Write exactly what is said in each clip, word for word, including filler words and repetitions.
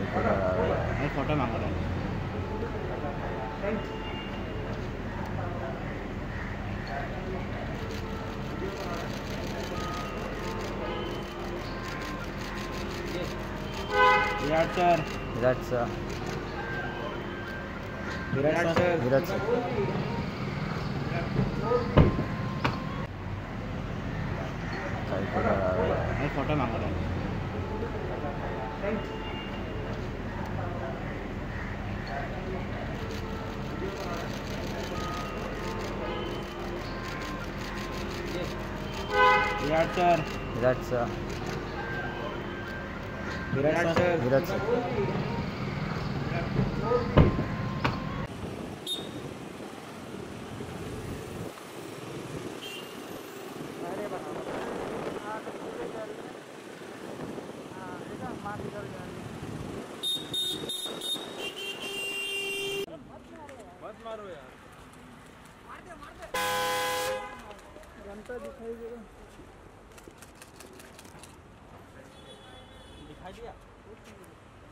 Chai Padawala. I photo manga. Virat sir. Virat sir. Virat sir. Virat sir. Chai Padawala. I photo manga. Virat sir. Virat sir. Virat sir. Virat sir. दिखाई दिया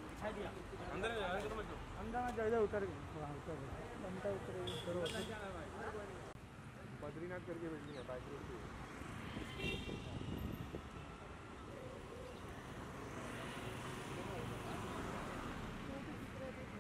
दिखाई दिया अंदर जा अंदर मत जाओ अंदर मत जाओ उतर थोड़ा उतर घंटा उतर करो बद्रीनाथ करके बैठनी है बाइक पे।